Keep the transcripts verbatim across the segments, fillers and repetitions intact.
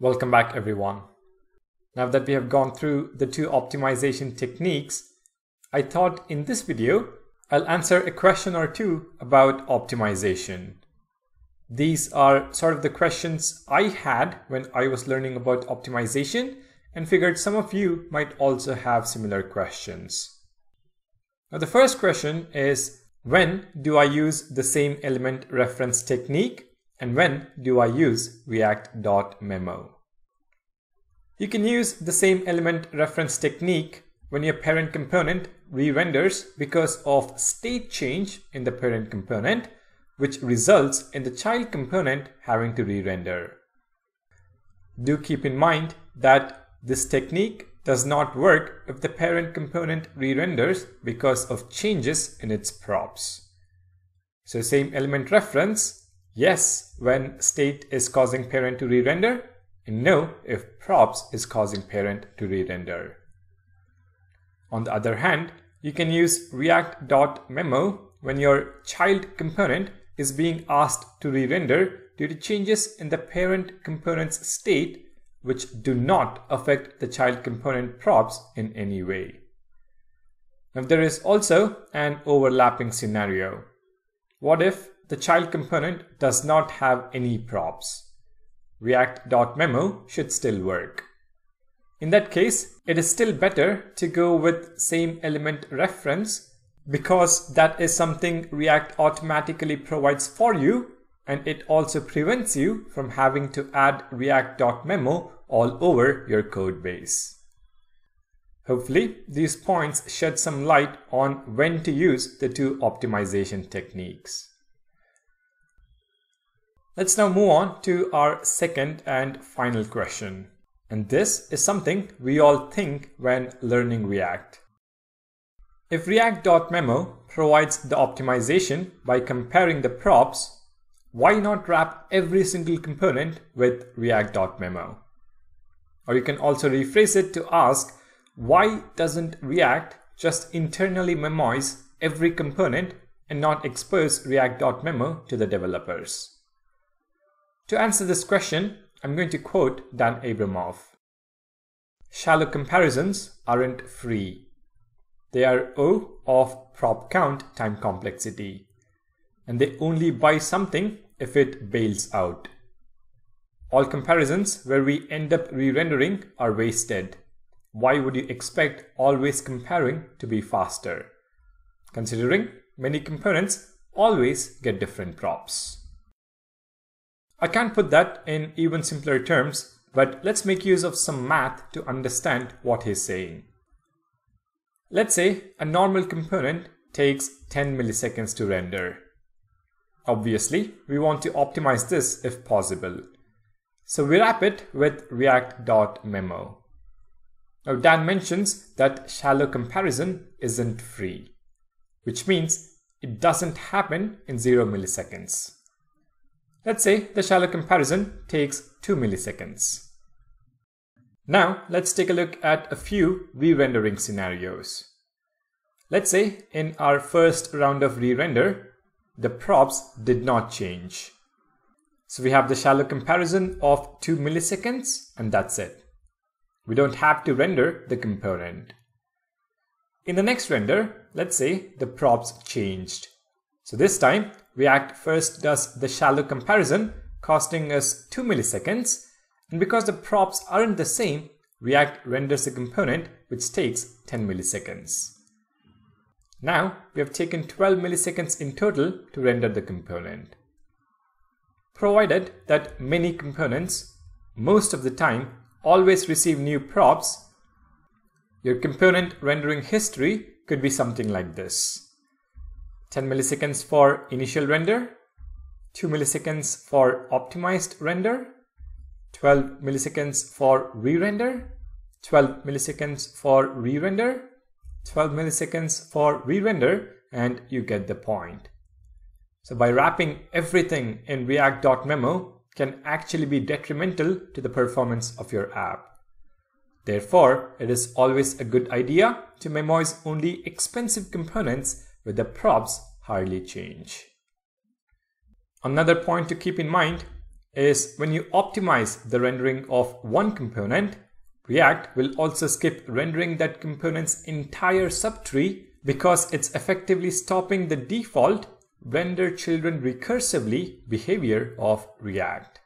Welcome back, everyone. Now that we have gone through the two optimization techniques, I thought in this video, I'll answer a question or two about optimization. These are sort of the questions I had when I was learning about optimization and figured some of you might also have similar questions. Now, the first question is, when do I use the same element reference technique and when do I use React.memo? You can use the same element reference technique when your parent component re-renders because of state change in the parent component, which results in the child component having to re-render. Do keep in mind that this technique does not work if the parent component re-renders because of changes in its props. So same element reference, yes, when state is causing parent to re-render, and no, if props is causing parent to re-render. On the other hand, you can use React.memo when your child component is being asked to re-render due to changes in the parent component's state which do not affect the child component props in any way. Now, there is also an overlapping scenario. What if the child component does not have any props? React.memo should still work. In that case, it is still better to go with same element reference because that is something React automatically provides for you, and it also prevents you from having to add React.memo all over your code base. Hopefully, these points shed some light on when to use the two optimization techniques. Let's now move on to our second and final question. And this is something we all think when learning React. If React.memo provides the optimization by comparing the props, why not wrap every single component with React.memo? Or you can also rephrase it to ask, why doesn't React just internally memoize every component and not expose React.memo to the developers? To answer this question, I'm going to quote Dan Abramov. "Shallow comparisons aren't free. They are O of prop count time complexity. And they only buy something if it bails out. All comparisons where we end up re-rendering are wasted. Why would you expect always comparing to be faster? Considering many components always get different props." I can't put that in even simpler terms, but let's make use of some math to understand what he's saying. Let's say a normal component takes ten milliseconds to render. Obviously, we want to optimize this if possible. So we wrap it with React.memo. Now Dan mentions that shallow comparison isn't free, which means it doesn't happen in zero milliseconds. Let's say the shallow comparison takes two milliseconds. Now let's take a look at a few re-rendering scenarios. Let's say in our first round of re-render, the props did not change. So we have the shallow comparison of two milliseconds and that's it. We don't have to render the component. In the next render, let's say the props changed. So this time React first does the shallow comparison, costing us two milliseconds. And because the props aren't the same, React renders the component, which takes ten milliseconds. Now we have taken twelve milliseconds in total to render the component. Provided that many components, most of the time, always receive new props, your component rendering history could be something like this. ten milliseconds for initial render, two milliseconds for optimized render, twelve milliseconds for re-render, twelve milliseconds for re-render, twelve milliseconds for re-render, and you get the point. So by wrapping everything in React.memo can actually be detrimental to the performance of your app. Therefore, it is always a good idea to memoize only expensive components where the props hardly change. Another point to keep in mind is when you optimize the rendering of one component, React will also skip rendering that component's entire subtree because it's effectively stopping the default render children recursively behavior of React.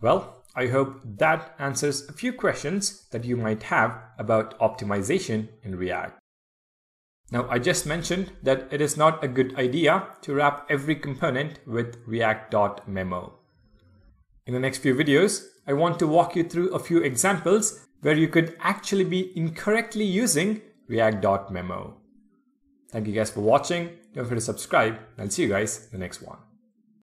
Well, I hope that answers a few questions that you might have about optimization in React. Now, I just mentioned that it is not a good idea to wrap every component with React.memo. In the next few videos, I want to walk you through a few examples where you could actually be incorrectly using React.memo. Thank you guys for watching. Don't forget to subscribe. I'll see you guys in the next one.